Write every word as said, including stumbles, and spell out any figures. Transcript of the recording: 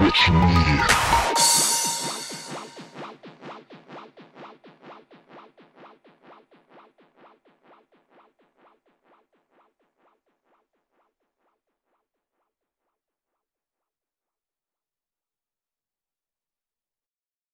What you need.